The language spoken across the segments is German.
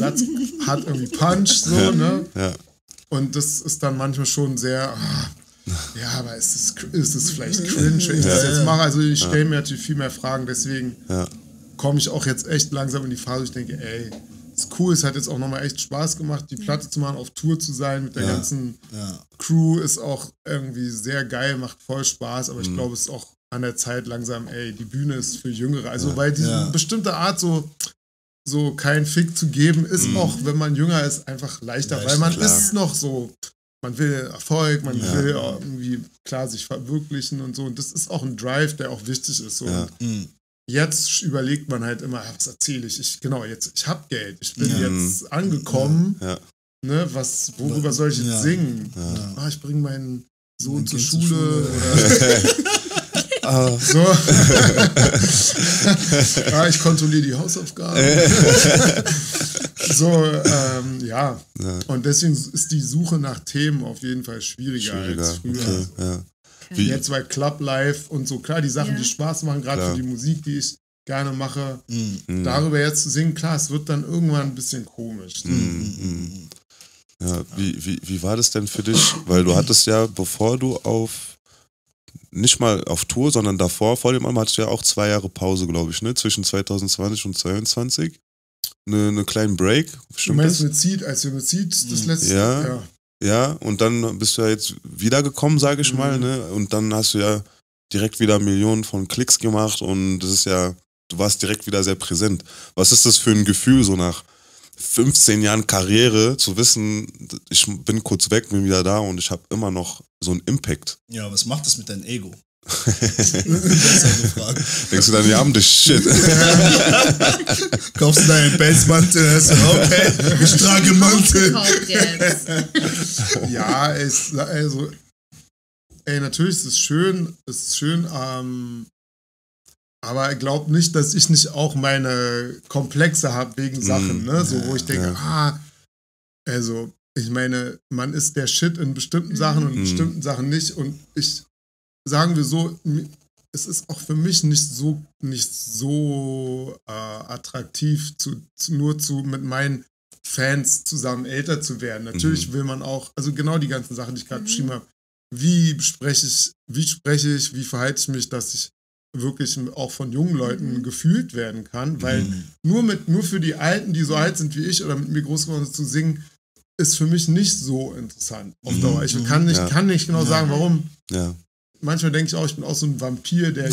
Satz hat irgendwie Punch, so, ja, ne? Ja. Und das ist dann manchmal schon sehr, ja, aber ist es vielleicht cringe, wenn ich das jetzt mache? Also ich stelle mir natürlich viel mehr Fragen, deswegen komme ich auch jetzt echt langsam in die Phase, wo ich denke, ey, ist cool, es hat jetzt auch nochmal echt Spaß gemacht, die Platte zu machen, auf Tour zu sein mit der ganzen Crew, ist auch irgendwie sehr geil, macht voll Spaß, aber ich glaube, es ist auch an der Zeit langsam, ey, die Bühne ist für Jüngere, also weil diese bestimmte Art so keinen Fick zu geben, ist auch, wenn man jünger ist, einfach leichter, weil man ist noch so, man will Erfolg, man will irgendwie, klar, sich verwirklichen und so, und das ist auch ein Drive, der auch wichtig ist, so. Jetzt überlegt man halt immer, was erzähle ich? Ich habe Geld, ich bin jetzt angekommen, ne, worüber soll ich jetzt singen? Ah, ich bringe meinen Sohn zur Schule oder so. Ah, ich kontrolliere die Hausaufgaben. So, und deswegen ist die Suche nach Themen auf jeden Fall schwieriger als früher. Okay. Ja. Wie? Jetzt bei Club Live und so, klar, die Sachen, die Spaß machen, gerade für die Musik, die ich gerne mache, darüber jetzt zu singen, klar, es wird dann irgendwann ein bisschen komisch. Ja, wie war das denn für dich? Weil du hattest ja, bevor du nicht mal auf Tour, sondern davor, vor dem Album, hattest du ja auch 2 Jahre Pause, glaube ich, ne? Zwischen 2020 und 2022. Eine kleinen Break. Stimmt, du meinst das? Mit Seed, als wir mit Seed das letzte Jahr. Ja, und dann bist du ja jetzt wiedergekommen, sage ich mal, ne? Und dann hast du ja direkt wieder Millionen von Klicks gemacht und das ist ja, du warst direkt wieder sehr präsent. Was ist das für ein Gefühl, so nach 15 Jahren Karriere zu wissen, ich bin kurz weg, bin wieder da und ich habe immer noch so einen Impact? Ja, was macht das mit deinem Ego? Denkst du dann, die haben das Shit? Kaufst du deinen Pelzmantel? Okay, ich trage Mantel. Ja, also, ey, natürlich ist es schön, aber glaub nicht, dass ich nicht auch meine Komplexe habe wegen Sachen, ne? So, wo ich denke, also, ich meine, man ist der Shit in bestimmten Sachen und in bestimmten Sachen nicht, und sagen wir so, es ist auch für mich nicht so attraktiv, mit meinen Fans zusammen älter zu werden. Natürlich will man auch, also genau die ganzen Sachen, die ich gerade beschrieben habe, wie spreche ich, wie verhalte ich mich, dass ich wirklich auch von jungen Leuten gefühlt werden kann, weil nur für die Alten, die so alt sind wie ich oder mit mir groß geworden sind, zu singen, ist für mich nicht so interessant auf Dauer. Ich kann nicht genau sagen, warum. Ja. Manchmal denke ich auch, ich bin auch so ein Vampir, der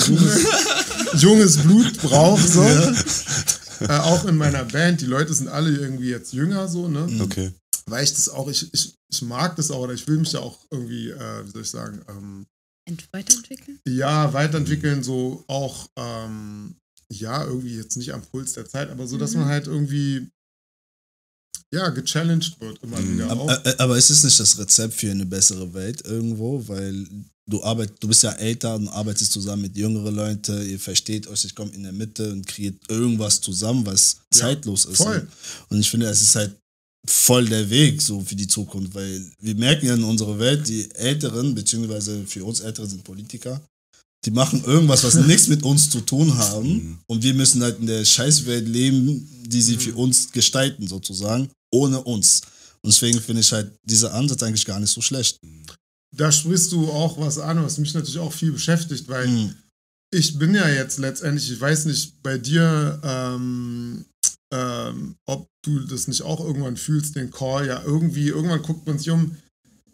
junges Blut braucht. So. Ja. Auch in meiner Band, die Leute sind alle irgendwie jetzt jünger, so, ne? Okay. Weil ich das auch, ich mag das auch, oder ich will mich ja auch irgendwie, wie soll ich sagen, weiterentwickeln? Ja, weiterentwickeln, so auch, irgendwie jetzt nicht am Puls der Zeit, aber so, dass man halt irgendwie, ja, gechallenged wird immer wieder auch. Aber ist es nicht das Rezept für eine bessere Welt irgendwo, weil du bist ja älter und arbeitest zusammen mit jüngeren Leuten, ihr versteht euch, ich komme in der Mitte und kreiert irgendwas zusammen, was zeitlos ist. Voll. Und ich finde, es ist halt voll der Weg so für die Zukunft, weil wir merken ja in unserer Welt, die Älteren, beziehungsweise für uns Ältere sind Politiker, die machen irgendwas, was nichts mit uns zu tun haben und wir müssen halt in der Scheißwelt leben, die sie für uns gestalten sozusagen, ohne uns. Und deswegen finde ich halt dieser Ansatz eigentlich gar nicht so schlecht. Da sprichst du auch was an, was mich natürlich auch viel beschäftigt, weil ich bin ja jetzt letztendlich, ich weiß nicht, bei dir, ob du das nicht auch irgendwann fühlst, den Call, ja irgendwie, irgendwann guckt man sich um,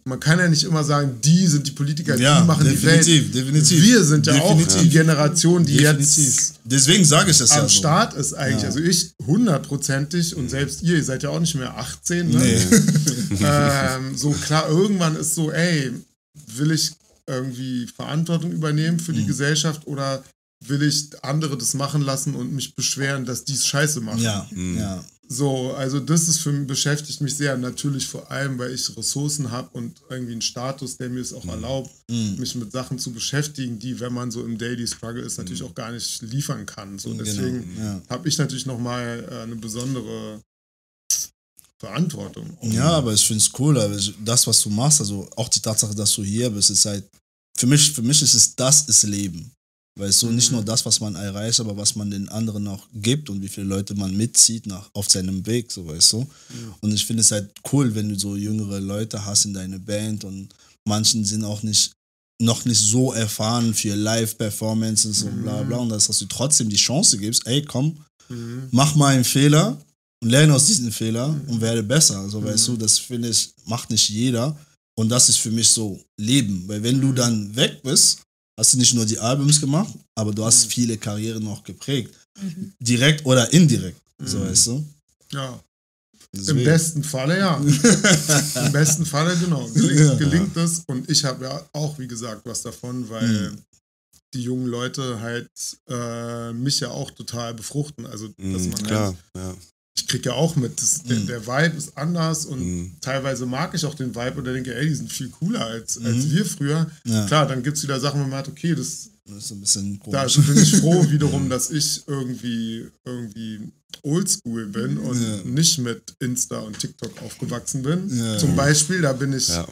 man kann ja nicht immer sagen, die sind die Politiker, ja, die machen die Welt. Definitiv. Wir sind ja definitiv auch die Generation, die jetzt deswegen sage ich das am Start ist eigentlich. Ja. Also ich 100%ig und selbst ihr seid ja auch nicht mehr 18. Ne? Nee. So klar, irgendwann ist so, ey, will ich irgendwie Verantwortung übernehmen für die Gesellschaft oder will ich andere das machen lassen und mich beschweren, dass die es scheiße machen? Ja, ja. So, also das ist beschäftigt mich sehr, natürlich vor allem, weil ich Ressourcen habe und irgendwie einen Status, der mir es auch erlaubt, mich mit Sachen zu beschäftigen, die, wenn man so im Daily Struggle ist, natürlich auch gar nicht liefern kann. So, deswegen habe ich natürlich nochmal eine besondere Verantwortung. Ja, aber ich finde es cool, das, was du machst, also auch die Tatsache, dass du hier bist, ist halt, für mich ist das Leben. Weißt du, nicht nur das, was man erreicht, aber was man den anderen auch gibt und wie viele Leute man mitzieht auf seinem Weg, so, weißt du. Ja. Und ich finde es halt cool, wenn du so jüngere Leute hast in deiner Band und manchen sind auch noch nicht so erfahren für Live-Performances und bla bla, und dass du trotzdem die Chance gibst, ey, komm, mach mal einen Fehler und lerne aus diesen Fehler und werde besser, so, weißt du, das finde ich, macht nicht jeder, und das ist für mich so Leben, weil wenn du dann weg bist, hast du nicht nur die Albums gemacht, aber du hast viele Karrieren noch geprägt. Direkt oder indirekt, so weißt du. Ja. Deswegen. Im besten Falle, ja. Im besten Falle, genau. Gelingt es. Und ich habe ja auch, wie gesagt, was davon, weil die jungen Leute halt mich ja auch total befruchten. Also, dass man klar, halt, ich kriege ja auch mit, das, der Vibe ist anders und teilweise mag ich auch den Vibe oder denke, ey, die sind viel cooler als wir früher. Ja. Klar, dann gibt es wieder Sachen, wo man hat, okay, das ist ein bisschen komisch. Da bin ich froh wiederum, dass ich irgendwie oldschool bin und nicht mit Insta und TikTok aufgewachsen bin. Ja. Zum Beispiel, da bin ich... Ja.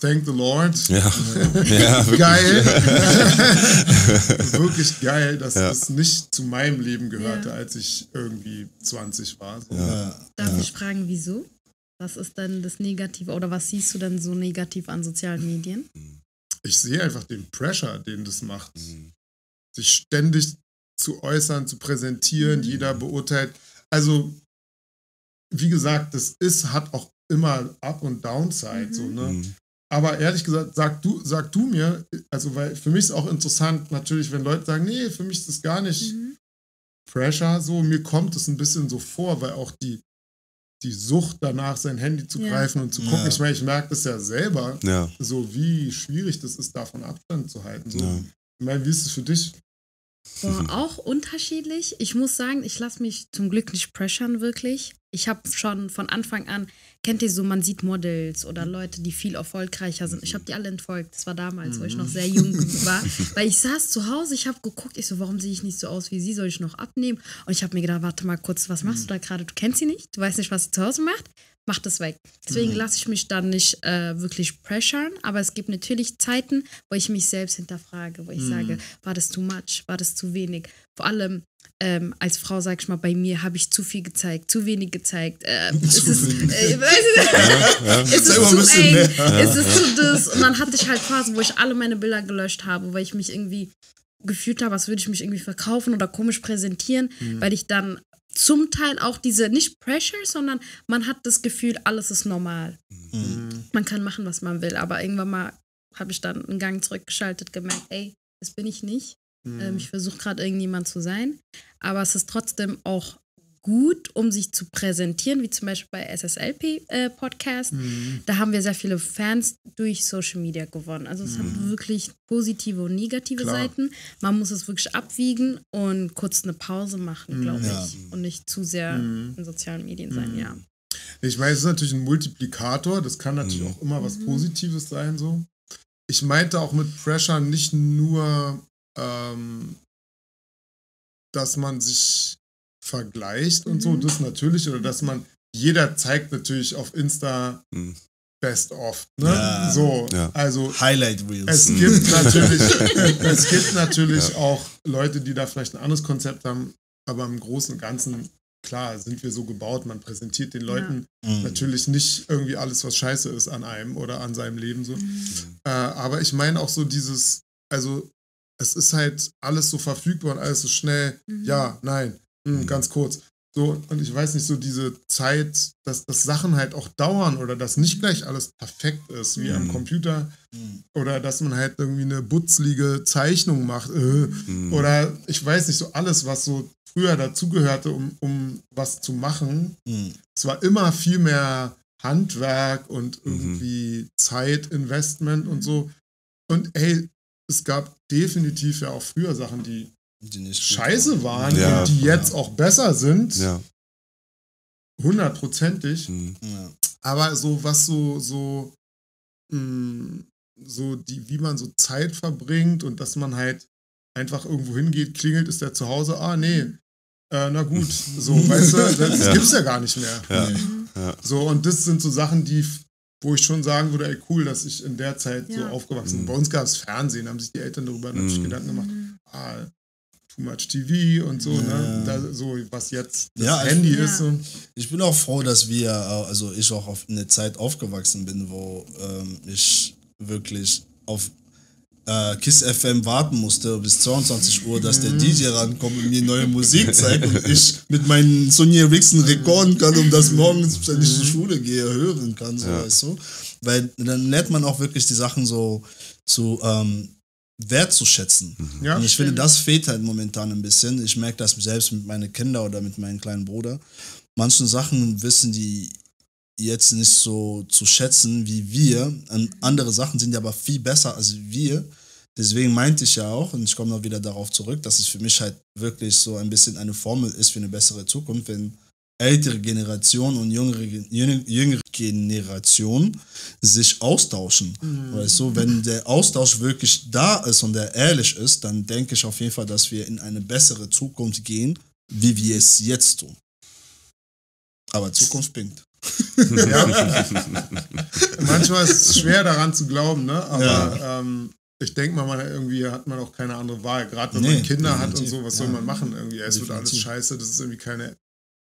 Thank the Lord. Ja. Ja, wirklich. Geil. Wirklich geil, dass es nicht zu meinem Leben gehörte, als ich irgendwie 20 war. So. Ja. Darf ich fragen, wieso? Was ist denn das Negative oder was siehst du denn so negativ an sozialen Medien? Ich sehe einfach den Pressure, den das macht. Sich ständig zu äußern, zu präsentieren, jeder beurteilt. Also, wie gesagt, hat auch immer Up- und Downside. So, ne? Aber ehrlich gesagt, sag du mir, also weil für mich ist auch interessant, natürlich, wenn Leute sagen, nee, für mich ist das gar nicht Pressure, so, mir kommt es ein bisschen so vor, weil auch die Sucht danach, sein Handy zu greifen und zu gucken, ich meine, ich merke das ja selber, so wie schwierig das ist, davon Abstand zu halten. So. Ja. Ich meine, wie ist es für dich? Boah, auch unterschiedlich. Ich muss sagen, ich lasse mich zum Glück nicht pressern, wirklich. Ich habe schon von Anfang an, kennt ihr so, man sieht Models oder Leute, die viel erfolgreicher sind. Ich habe die alle entfolgt. Das war damals, wo ich noch sehr jung war. Weil ich saß zu Hause, ich habe geguckt, ich so, warum sehe ich nicht so aus wie sie? Soll ich noch abnehmen? Und ich habe mir gedacht, warte mal kurz, was machst du da gerade? Du kennst sie nicht, du weißt nicht, was sie zu Hause macht. Mach das weg. Deswegen lasse ich mich dann nicht wirklich pressern, aber es gibt natürlich Zeiten, wo ich mich selbst hinterfrage, wo ich sage, war das too much, war das zu wenig? Vor allem als Frau, sag ich mal, bei mir habe ich zu viel gezeigt, zu wenig gezeigt. Ist es zu eng? Ist es zu das? Und dann hatte ich halt Phasen, wo ich alle meine Bilder gelöscht habe, weil ich mich irgendwie gefühlt habe, als würde ich mich irgendwie verkaufen oder komisch präsentieren, weil ich dann zum Teil auch diese, nicht Pressure, sondern man hat das Gefühl, alles ist normal. Man kann machen, was man will, aber irgendwann mal habe ich dann einen Gang zurückgeschaltet, gemerkt, ey, das bin ich nicht. Ich versuche gerade irgendjemand zu sein, aber es ist trotzdem auch gut, um sich zu präsentieren, wie zum Beispiel bei SSLP-Podcast. Da haben wir sehr viele Fans durch Social Media gewonnen. Also es hat wirklich positive und negative Seiten. Man muss es wirklich abwiegen und kurz eine Pause machen, glaube ich. Und nicht zu sehr in sozialen Medien sein, Ich meine, es ist natürlich ein Multiplikator. Das kann natürlich auch immer was Positives sein. So. Ich meinte auch mit Pressure nicht nur, dass man sich vergleicht und so, das natürlich, oder dass man, jeder zeigt natürlich auf Insta Best of, ne? Ja, so, also Highlight Reels. Es gibt natürlich, auch Leute, die da vielleicht ein anderes Konzept haben, aber im Großen und Ganzen, klar, sind wir so gebaut, man präsentiert den Leuten natürlich nicht irgendwie alles, was scheiße ist an einem oder an seinem Leben, so. Aber ich meine auch so dieses, also es ist halt alles so verfügbar und alles so schnell, ja, nein, ganz kurz. So, und ich weiß nicht, so diese Zeit, dass Sachen halt auch dauern oder dass nicht gleich alles perfekt ist, wie am Computer. Oder dass man halt irgendwie eine butzlige Zeichnung macht. Oder ich weiß nicht, so alles, was so früher dazugehörte, um was zu machen. Es war immer viel mehr Handwerk und irgendwie Zeitinvestment und so. Und ey, es gab definitiv ja auch früher Sachen, die nicht scheiße waren und die jetzt auch besser sind. Ja. 100%ig. Ja. Aber so, was so die, wie man so Zeit verbringt und dass man halt einfach irgendwo hingeht, klingelt, ist der zu Hause, na gut, so, weißt du, das gibt's ja gar nicht mehr. Ja. Nee. Ja. So, und das sind so Sachen, wo ich schon sagen würde, ey, cool, dass ich in der Zeit so aufgewachsen bin. Bei uns gab es Fernsehen, haben sich die Eltern darüber natürlich Gedanken gemacht. too much TV und so, ne? Da, so was jetzt das Handy ist. Und ich bin auch froh, dass wir, also ich auch auf eine Zeit aufgewachsen bin, wo ich wirklich auf Kiss FM warten musste bis 22 Uhr, dass der DJ rankommt und mir neue Musik zeigt und ich mit meinen Sony Ericsson rekorden kann, um das morgens, wenn ich zur Schule gehe, hören kann, so weißt du. Weil dann lernt man auch wirklich die Sachen so zu wertzuschätzen. Ja, und ich finde, das fehlt halt momentan ein bisschen. Ich merke das selbst mit meinen Kindern oder mit meinem kleinen Bruder. Manche Sachen wissen die jetzt nicht so zu schätzen wie wir. Und andere Sachen sind ja aber viel besser als wir. Deswegen meinte ich ja auch, und ich komme noch wieder darauf zurück, dass es für mich halt wirklich so ein bisschen eine Formel ist für eine bessere Zukunft, wenn ältere Generation und jüngere Generation sich austauschen. Weißt du, wenn der Austausch wirklich da ist und der ehrlich ist, dann denke ich auf jeden Fall, dass wir in eine bessere Zukunft gehen, wie wir es jetzt tun. Aber Zukunft bringt. Ja. Manchmal ist es schwer daran zu glauben, ne? Aber ich denke mal, irgendwie hat man auch keine andere Wahl. Gerade wenn man Kinder hat und so, was soll man machen? Irgendwie, es wird alles scheiße, das ist irgendwie keine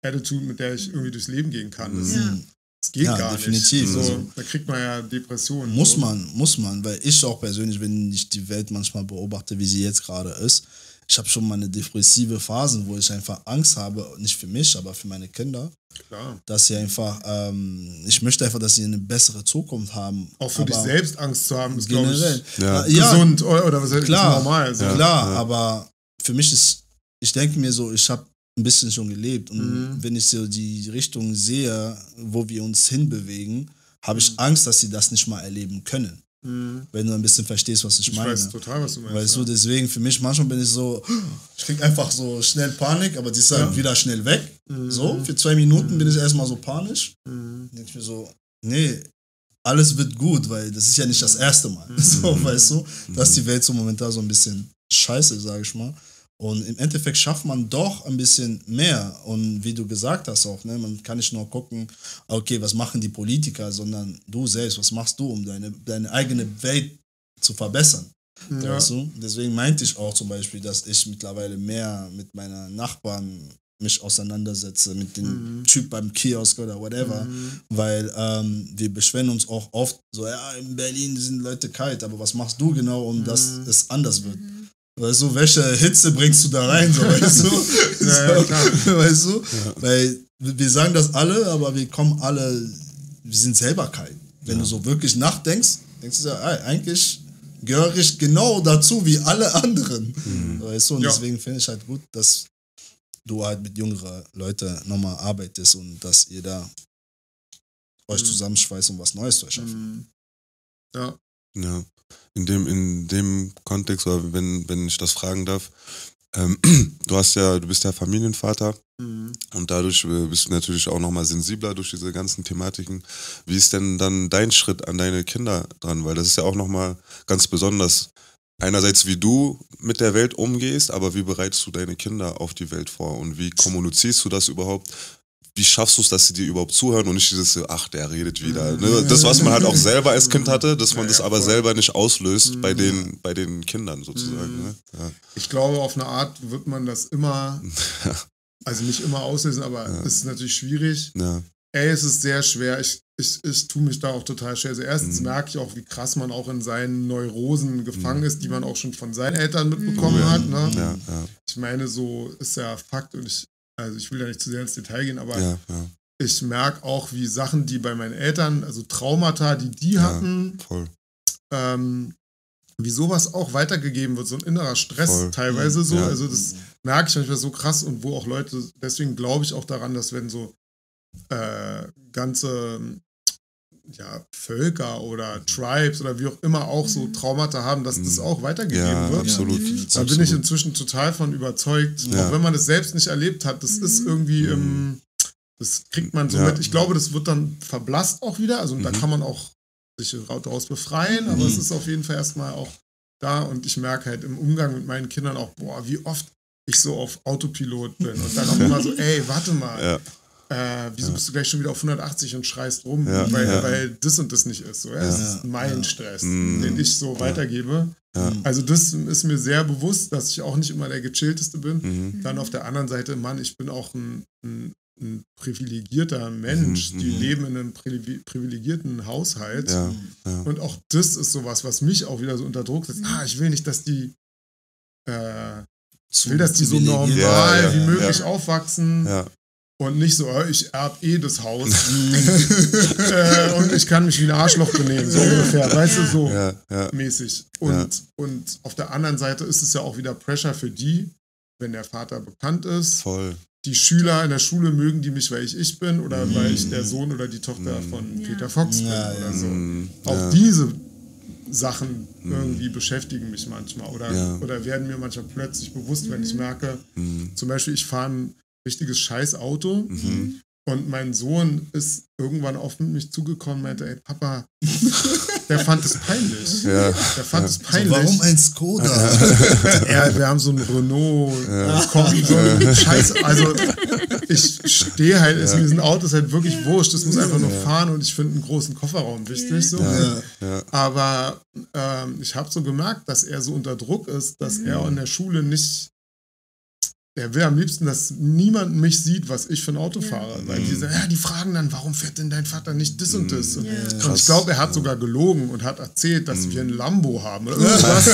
Attitude, mit der ich irgendwie durchs Leben gehen kann. Das geht gar nicht. So, da kriegt man ja Depressionen. Muss man, weil ich auch persönlich, wenn ich die Welt manchmal beobachte, wie sie jetzt gerade ist, ich habe schon meine depressive Phasen, wo ich einfach Angst habe, nicht für mich, aber für meine Kinder. Klar. Dass sie einfach, ich möchte einfach, dass sie eine bessere Zukunft haben. Auch für dich selbst Angst zu haben, ist generell, glaube ich, gesund oder was heißt klar, ist normal. So. Klar, aber für mich ist, ich denke mir so, ich habe ein bisschen schon gelebt. Und wenn ich so die Richtung sehe, wo wir uns hinbewegen, habe ich Angst, dass sie das nicht mal erleben können. Wenn du ein bisschen verstehst, was ich meine. Ich weiß total, was du meinst. Weißt du, deswegen für mich, manchmal bin ich so, ich krieg einfach so schnell Panik, aber die ist dann wieder schnell weg. So, für 2 Minuten bin ich erstmal so panisch. Denke ich mir so, nee, alles wird gut, weil das ist ja nicht das erste Mal. So, weißt du, dass die Welt so momentan so ein bisschen scheiße, sage ich mal. Und im Endeffekt schafft man doch ein bisschen mehr. Und wie du gesagt hast auch, ne, man kann nicht nur gucken, okay, was machen die Politiker, sondern du selbst, was machst du, um deine eigene Welt zu verbessern? Ja. Weißt du? Deswegen meinte ich auch zum Beispiel, dass ich mittlerweile mehr mit meiner Nachbarn mich auseinandersetze, mit dem Typ beim Kiosk oder whatever, weil wir beschweren uns auch oft so, ja, in Berlin sind Leute kalt, aber was machst du genau, um dass es anders wird? Weißt du, welche Hitze bringst du da rein, so, weißt du? Naja, klar. Weißt du? Ja. Weil wir sagen das alle, aber wir kommen alle, wir sind selber kalt. Wenn du so wirklich nachdenkst, denkst du ja, eigentlich gehöre ich genau dazu wie alle anderen. Weißt du? Und deswegen finde ich halt gut, dass du halt mit jüngeren Leuten nochmal arbeitest und dass ihr da euch zusammenschweißt, um was Neues zu erschaffen. Ja. In dem Kontext, oder wenn ich das fragen darf, du bist ja Familienvater und dadurch bist du natürlich auch nochmal sensibler durch diese ganzen Thematiken. Wie ist denn dann dein Schritt an deine Kinder dran? Weil das ist ja auch nochmal ganz besonders. Einerseits, wie du mit der Welt umgehst, aber wie bereitest du deine Kinder auf die Welt vor und wie kommunizierst du das überhaupt? Wie schaffst du es, dass sie dir überhaupt zuhören und nicht dieses, ach, der redet wieder. Ne? Das, was man halt auch selber als Kind hatte, dass man das aber selber nicht auslöst bei den Kindern sozusagen. Ne? Ja. Ich glaube, auf eine Art wird man das immer, also nicht immer auslösen, aber es ist natürlich schwierig. Ja. Ey, es ist sehr schwer. Ich tue mich da auch total schwer. Also erstens merke ich auch, wie krass man auch in seinen Neurosen gefangen ist, die man auch schon von seinen Eltern mitbekommen hat. Ne? Ja. Ich meine, so ist ja Fakt und ich will da nicht zu sehr ins Detail gehen, aber ich merke auch, wie Sachen, die bei meinen Eltern, also Traumata, die hatten, wie sowas auch weitergegeben wird, so ein innerer Stress teilweise so, also das merke ich manchmal so krass und wo auch Leute, deswegen glaube ich auch daran, dass wenn so ganze Völker oder Tribes oder wie auch immer auch so Traumata haben, dass das auch weitergegeben wird. Absolut. Da bin ich inzwischen total von überzeugt. Auch wenn man das selbst nicht erlebt hat, das ist irgendwie, das kriegt man so mit. Ich glaube, das wird dann verblasst auch wieder. Also da kann man auch sich daraus befreien, aber es ist auf jeden Fall erstmal auch da und ich merke halt im Umgang mit meinen Kindern auch, boah, wie oft ich so auf Autopilot bin und dann auch immer so, ey, warte mal. wieso bist du gleich schon wieder auf 180 und schreist rum, weil das und das nicht ist. So. Ja? Das ist mein Stress, den ich so weitergebe. Ja. Also das ist mir sehr bewusst, dass ich auch nicht immer der Gechillteste bin. Dann auf der anderen Seite, Mann, ich bin auch ein privilegierter Mensch. Die leben in einem privilegierten Haushalt. Ja. Ja. Und auch das ist sowas, was mich auch wieder so unter Druck setzt. Ah, ich will nicht, dass die so normal wie möglich aufwachsen. Ja. Und nicht so, ich erbe das Haus und ich kann mich wie ein Arschloch benehmen, so ungefähr, weißt du, so mäßig. Und auf der anderen Seite ist es ja auch wieder Pressure für die, wenn der Vater bekannt ist. Voll. Die Schüler in der Schule mögen die mich, weil ich bin oder weil ich der Sohn oder die Tochter von Peter Fox bin oder so. Auch diese Sachen irgendwie beschäftigen mich manchmal oder werden mir manchmal plötzlich bewusst, wenn ich merke, zum Beispiel ich fahre ein richtiges Scheißauto und mein Sohn ist irgendwann auf mich zugekommen und meinte, ey Papa, der fand es peinlich. Ja. Der fand es peinlich. So, warum ein Skoda? Ja, wir haben so einen Renault, so einen Scheiß, also ich stehe halt, mir sind Autos halt wirklich wurscht, das muss einfach nur fahren und ich finde einen großen Kofferraum wichtig. So. Ja. Ja. Aber ich habe so gemerkt, dass er so unter Druck ist, dass er in der Schule nicht. Er will am liebsten, dass niemand mich sieht, was ich für ein Auto fahre. Weil die sagen, die fragen dann, warum fährt denn dein Vater nicht das und das? Und ich glaube, er hat sogar gelogen und hat erzählt, dass wir ein Lambo haben oder irgendwas.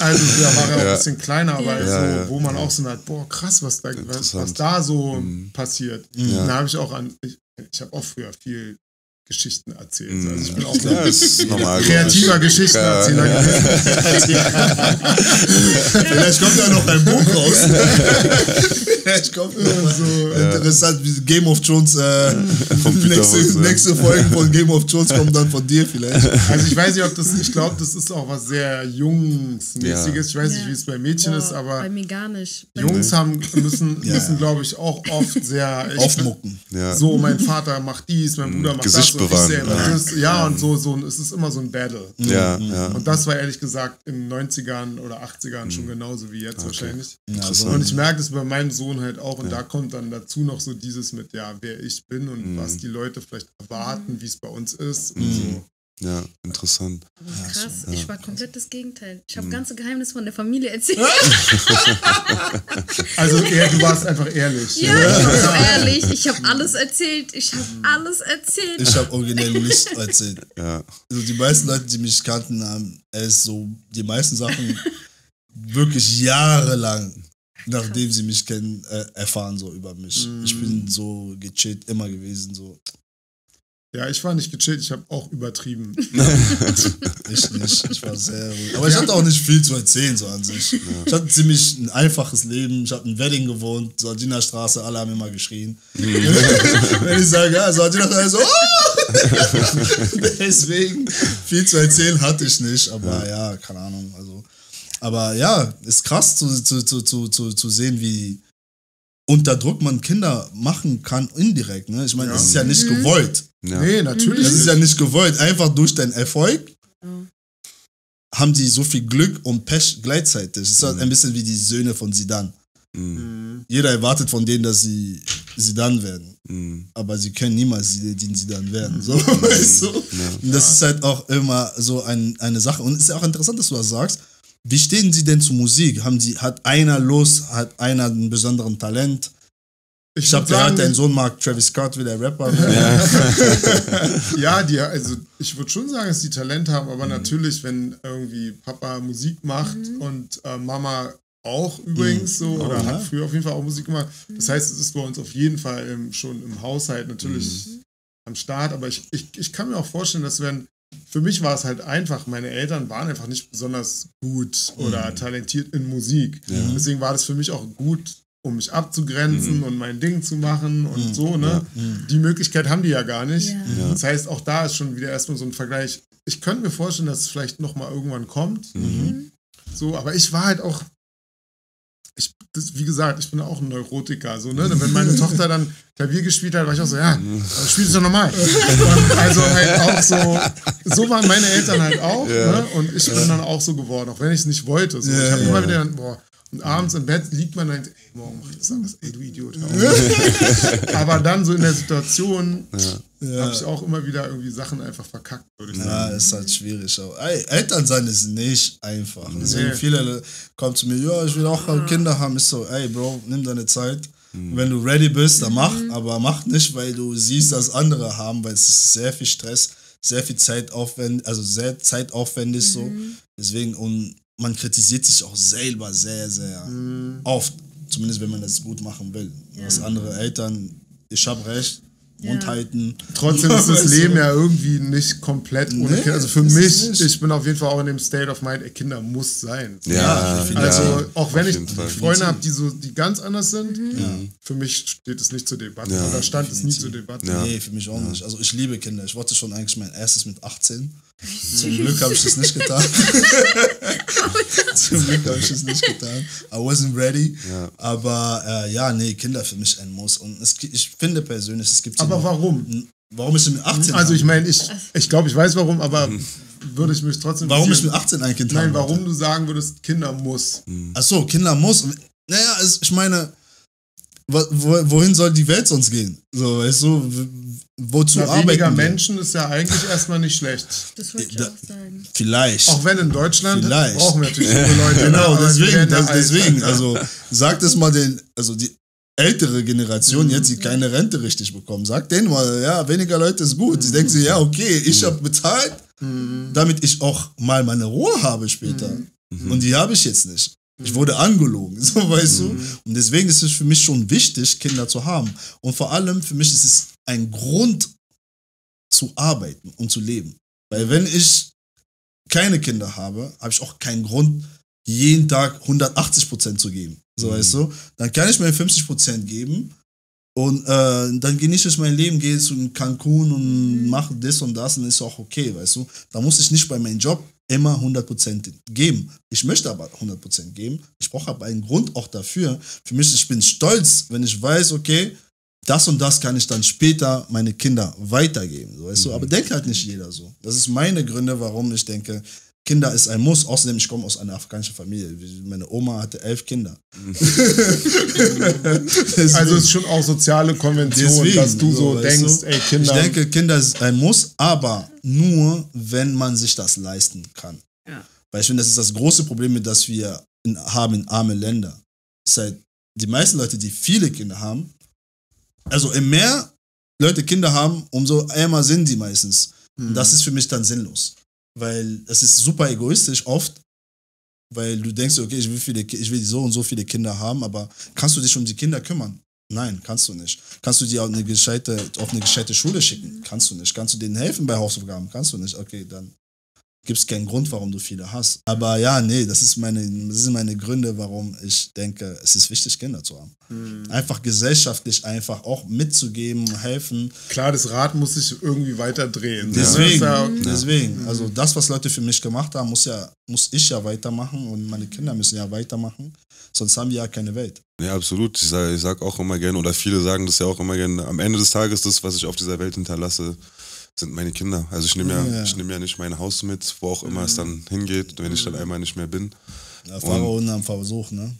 Also da war er auch ein bisschen kleiner, aber so, wo man auch so sagt, boah, krass, was da so passiert. Dann habe ich auch ich habe auch früher viel Geschichten erzählen. Also ich bin auch ein kreativer Geschichtenerzähler. Vielleicht kommt ja noch dein Buch raus. Vielleicht kommt so interessant wie Game of Thrones. Nächste Folge von Game of Thrones kommt dann von dir vielleicht. Also ich weiß nicht, ich glaube, das ist auch was sehr Jungsmäßiges. Ich weiß nicht, wie es bei Mädchen ist, aber bei mir gar nicht. Jungs müssen glaube ich, auch oft sehr aufmucken. So, mein Vater macht dies, mein Bruder macht das. Und so es ist immer so ein Battle. Und das war ehrlich gesagt in den 90ern oder 80ern schon genauso wie jetzt wahrscheinlich. Und ich merke das bei meinem Sohn halt auch. Und da kommt dann dazu noch so dieses mit, wer ich bin und was die Leute vielleicht erwarten, wie es bei uns ist und so. Ja, interessant. Krass, ich war komplett das Gegenteil. Ich habe ganze Geheimnisse von der Familie erzählt. Also du warst einfach ehrlich. Ja, ich war so ehrlich. Ich habe alles erzählt. Ich habe originell nichts erzählt. Ja. Also die meisten Leute, die mich kannten, haben die meisten Sachen wirklich jahrelang, nachdem sie mich kennen, erfahren so über mich. Ich bin so gechillt immer gewesen, so. Ja, ich war nicht gechillt, ich habe auch übertrieben. Ich nicht, ich war sehr ruhig. Aber ich hatte auch nicht viel zu erzählen so an sich. Ja. Ich hatte ziemlich ein einfaches Leben, ich habe in Wedding gewohnt, Sardiner Straße, alle haben immer geschrien. Wenn ich sage, Sardiner Straße, Deswegen, viel zu erzählen hatte ich nicht, aber keine Ahnung. Also. Aber ist krass zu sehen, wie unter Druck man Kinder machen kann indirekt. Ne? Ich meine, es ist ja nicht gewollt. Ja. Nee, natürlich. Das ist ja nicht gewollt. Einfach durch deinen Erfolg haben die so viel Glück und Pech gleichzeitig. Das ist halt ein bisschen wie die Söhne von Zidane. Jeder erwartet von denen, dass sie Zidane werden. Aber sie können niemals den Zidane werden. So, weißt du? Und das ist halt auch immer so eine Sache. Und es ist ja auch interessant, dass du das sagst. Wie stehen sie denn zur Musik? Hat einer einen besonderen Talent? Ich habe gehört, dein Sohn mag Travis Scott wie der Rapper. Also ich würde schon sagen, dass die Talent haben, aber natürlich, wenn irgendwie Papa Musik macht und Mama auch übrigens so, oder hat früher auf jeden Fall auch Musik gemacht. Das heißt, es ist bei uns auf jeden Fall schon im Haushalt natürlich am Start, aber ich kann mir auch vorstellen, dass für mich war es halt einfach, meine Eltern waren einfach nicht besonders gut oder talentiert in Musik. Ja. Deswegen war das für mich auch gut, um mich abzugrenzen und mein Ding zu machen und so, ne? Ja. Die Möglichkeit haben die ja gar nicht. Ja. Das heißt, auch da ist schon wieder erstmal so ein Vergleich. Ich könnte mir vorstellen, dass es vielleicht nochmal irgendwann kommt. So, aber ich war halt auch, wie gesagt, ich bin auch ein Neurotiker. So, ne? Wenn meine Tochter dann Klavier gespielt hat, war ich auch so, spielt es doch normal. Also halt auch so waren meine Eltern halt auch. Ne? Und ich bin dann auch so geworden, auch wenn ich es nicht wollte. So. Ich habe immer wieder gedacht, boah, Und abends im Bett liegt man dann, ey, morgen mach ich das anders, ey, du Idiot. Aber dann so in der Situation habe ich auch immer wieder irgendwie Sachen einfach verkackt, würde ich sagen. Ja, ist halt schwierig. Auch. Eltern sein ist nicht einfach. Deswegen viele kommen zu mir, ja, ich will auch Kinder haben. Ist so, ey, Bro, nimm deine Zeit. Wenn du ready bist, dann mach. Aber mach nicht, weil du siehst, dass andere haben, weil es ist sehr viel Stress, sehr viel Zeitaufwend, also sehr zeitaufwendig so. Deswegen, und man kritisiert sich auch selber sehr, sehr oft. Zumindest, wenn man das gut machen will. Was andere Eltern, ich habe recht, Mund halten. Trotzdem ist das Leben ja irgendwie nicht komplett ohne Kinder. Also für mich, ich bin auf jeden Fall auch in dem State of Mind, Kinder muss sein. Ja, also auch wenn ich Freunde habe, die so, die ganz anders sind, für mich steht es nicht zur Debatte. Ja, oder stand es nie zur Debatte. Ja. Nee, für mich auch nicht. Also ich liebe Kinder. Ich wollte schon eigentlich mein erstes mit 18. Zum Glück habe ich das nicht getan. Zum Glück habe ich das nicht getan. I wasn't ready. Ja. Aber ja, nee, Kinder für mich ein Muss. Und es, ich finde persönlich, es gibt... Aber warum? Warum ich mit 18... Also ich meine, ich glaube, ich weiß warum, aber würde ich mich trotzdem... Warum ich mit 18 ein Kind habe? Nein, warum du sagen würdest, Kinder muss. Achso, Kinder muss. Naja, ich meine... Wohin soll die Welt sonst gehen? So, weißt du, wozu arbeiten wir? Weniger Menschen ist ja eigentlich erstmal nicht schlecht. Das wollte ich auch sagen. Vielleicht. Auch wenn in Deutschland brauchen wir natürlich viele Leute. Genau, deswegen. Also sagt es mal den, also die ältere Generation jetzt, die keine Rente richtig bekommen, sagt denen mal, ja, weniger Leute ist gut. Die denken sich, ja, okay, ich habe bezahlt, damit ich auch mal meine Ruhe habe später. Und die habe ich jetzt nicht. Ich wurde angelogen, so, weißt du. Und deswegen ist es für mich schon wichtig, Kinder zu haben. Und vor allem für mich ist es ein Grund, zu arbeiten und zu leben. Weil wenn ich keine Kinder habe, habe ich auch keinen Grund, jeden Tag 180% zu geben. So, weißt du. Dann kann ich mir 50% geben und dann genieße ich mein Leben, gehe zu Cancun und mache das und das und ist auch okay, weißt du. Da muss ich nicht bei meinem Job immer 100% geben. Ich möchte aber 100% geben. Ich brauche aber einen Grund auch dafür. Für mich, ich bin stolz, wenn ich weiß, okay, das und das kann ich dann später meine Kinder weitergeben. So, weißt du? Aber denkt halt nicht jeder so. Das ist meine Gründe, warum ich denke, Kinder ist ein Muss. Außerdem, ich komme aus einer afrikanischen Familie. Meine Oma hatte 11 Kinder. Also es ist schon auch soziale Konvention, deswegen, dass du so denkst, ey, Kinder... Ich denke, Kinder ist ein Muss, aber nur, wenn man sich das leisten kann. Ja. Weil ich finde, das ist das große Problem, das wir haben in armen Ländern. Das heißt, die meisten Leute, die viele Kinder haben, also je mehr Leute Kinder haben, umso ärmer sind die meistens. Und das ist für mich dann sinnlos. Weil es ist super egoistisch oft, weil du denkst, okay, ich will so und so viele Kinder haben, aber kannst du dich um die Kinder kümmern? Nein, kannst du nicht. Kannst du die auf eine gescheite Schule schicken? Kannst du nicht. Kannst du denen helfen bei Hausaufgaben? Kannst du nicht. Okay, dann gibt es keinen Grund, warum du viele hast. Aber ja, nee, das sind meine Gründe, warum ich denke, es ist wichtig, Kinder zu haben. Einfach gesellschaftlich einfach auch mitzugeben, helfen. Klar, das Rad muss sich irgendwie weiter drehen. Deswegen, deswegen. Also das, was Leute für mich gemacht haben, muss ich ja weitermachen und meine Kinder müssen ja weitermachen, sonst haben wir ja keine Welt. Ja, absolut. Ich sag auch immer gerne, oder viele sagen das ja auch immer gerne, am Ende des Tages, das, was ich auf dieser Welt hinterlasse, sind meine Kinder. Also ich nehme ja nicht mein Haus mit, wo auch immer es dann hingeht, wenn ich dann einmal nicht mehr bin. Ja, Pharaonen haben Versuch, ne?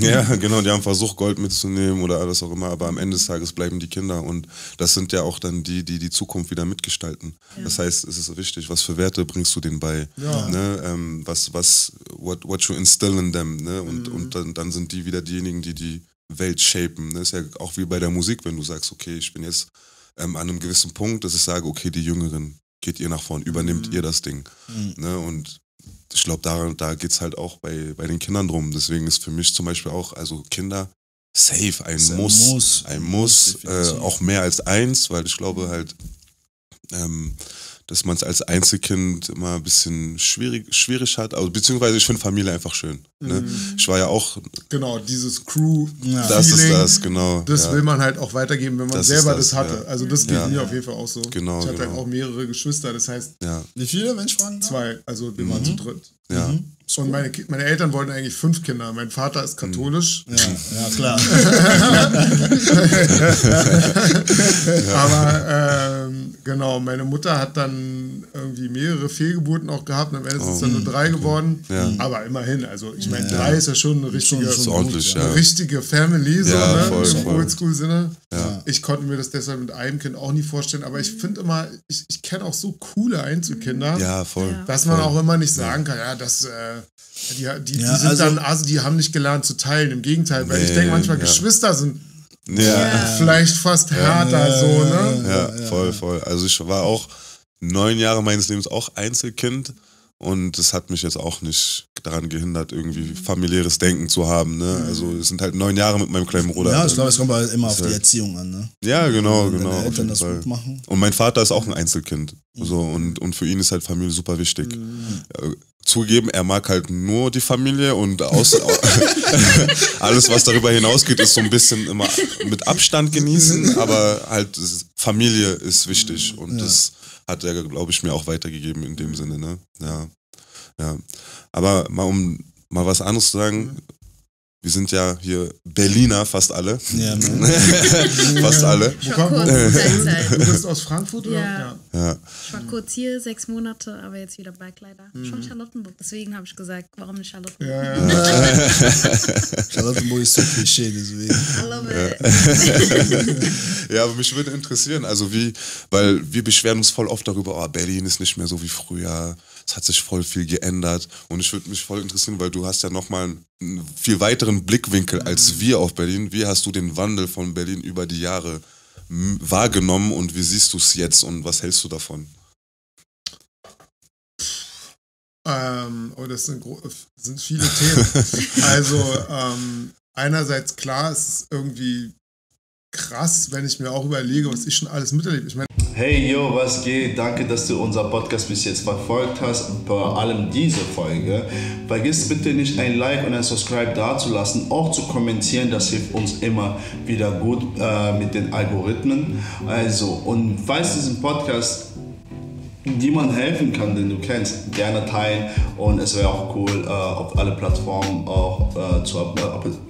Ja, genau, die haben versucht, Gold mitzunehmen oder was auch immer, aber am Ende des Tages bleiben die Kinder und das sind ja auch dann die Zukunft wieder mitgestalten. Ja. Das heißt, es ist wichtig, was für Werte bringst du denen bei? Ja. Ne? What you instill in them, ne? Und dann sind die wieder diejenigen, die die Welt shapen. Ne? Das ist ja auch wie bei der Musik, wenn du sagst, okay, ich bin jetzt an einem gewissen Punkt, dass ich sage, okay, die Jüngeren, geht ihr nach vorn, übernehmt ihr das Ding. Ne? Und ich glaube, da geht es halt auch bei den Kindern drum. Deswegen ist für mich zum Beispiel auch, also Kinder, safe, ein Muss, auch mehr als eins, weil ich glaube halt, dass man es als Einzelkind immer ein bisschen schwierig hat, also, beziehungsweise ich finde Familie einfach schön. Ne? Ich war ja auch... Genau, dieses Crew-Feeling, das will man halt auch weitergeben, wenn man das selber hatte. Ja. Also das geht mir auf jeden Fall auch so. Genau, ich hatte halt auch mehrere Geschwister, das heißt... Ja. Wie viele, wenn ich fragen darf? Zwei, also wir waren zu dritt. Ja. schon meine Eltern wollten eigentlich 5 Kinder. Mein Vater ist katholisch. Ja klar. Aber genau, meine Mutter hat dann irgendwie mehrere Fehlgeburten auch gehabt. Und am Ende sind es dann nur 3 geworden. Ja. Aber immerhin, also ich meine, 3 ist ja schon eine richtige, richtige Family, so, ja, ne? Im Oldschool-Sinne. Ja. Ich konnte mir das deshalb mit einem Kind auch nie vorstellen. Aber ich finde immer, ich kenne auch so coole Einzelkinder, dass man auch immer nicht sagen kann, ja, das die sind dann, also die haben nicht gelernt zu teilen. Im Gegenteil, weil ich denke manchmal, Geschwister sind vielleicht fast härter, so, ne? Ja, voll. Also ich war auch 9 Jahre meines Lebens auch Einzelkind und das hat mich jetzt auch nicht daran gehindert, irgendwie familiäres Denken zu haben, ne? Also es sind halt 9 Jahre mit meinem kleinen Bruder. Ja, ich glaube, es kommt halt immer auf die Erziehung an, ne? Ja, genau. Wenn die Eltern das gut machen. Und mein Vater ist auch ein Einzelkind, so, und für ihn ist halt Familie super wichtig. Ja. Zugeben, er mag halt nur die Familie und alles, was darüber hinausgeht, ist so ein bisschen immer mit Abstand genießen, aber halt Familie ist wichtig und das hat er, glaube ich, mir auch weitergegeben in dem Sinne, ne? Ja. Aber mal, um mal was anderes zu sagen, wir sind ja hier Berliner, fast alle. Ja, ne? Fast alle. Ich war kurz, du bist aus Frankfurt, oder? Ja. Ich war kurz hier 6 Monate, aber jetzt wieder back, leider. Schon Charlottenburg. Deswegen habe ich gesagt, warum nicht Charlottenburg? Ja. Charlottenburg ist so Klischee, deswegen. I love it. Ja, aber mich würde interessieren, also weil wir beschweren uns voll oft darüber, oh, Berlin ist nicht mehr so wie früher. Es hat sich voll viel geändert und ich würde mich voll interessieren, weil du hast ja nochmal einen viel weiteren Blickwinkel als wir auf Berlin. Wie hast du den Wandel von Berlin über die Jahre wahrgenommen und wie siehst du es jetzt und was hältst du davon? Oh, das sind viele Themen. Also einerseits klar, es ist irgendwie krass, wenn ich mir auch überlege, was ich schon alles miterlebt. Ich meine, hey, yo, was geht? Danke, dass du unser Podcast bis jetzt verfolgt hast und vor allem diese Folge. Vergiss bitte nicht, ein Like und ein Subscribe dazulassen, auch zu kommentieren, das hilft uns immer wieder gut mit den Algorithmen. Also, und falls diesen Podcast jemand helfen kann, den du kennst, gerne teilen und es wäre auch cool, auf alle Plattformen auch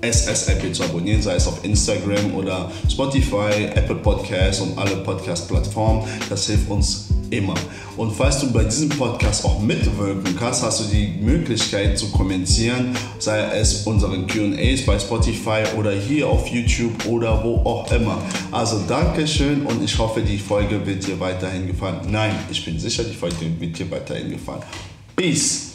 SSIP zu abonnieren, sei es auf Instagram oder Spotify, Apple Podcasts und alle Podcast-Plattformen. Das hilft uns immer. Und falls du bei diesem Podcast auch mitwirken kannst, hast du die Möglichkeit zu kommentieren, sei es unseren Q&As bei Spotify oder hier auf YouTube oder wo auch immer. Also Dankeschön und ich hoffe, die Folge wird dir weiterhin gefallen. Nein, ich bin sicher, die Folge wird dir weiterhin gefallen. Peace!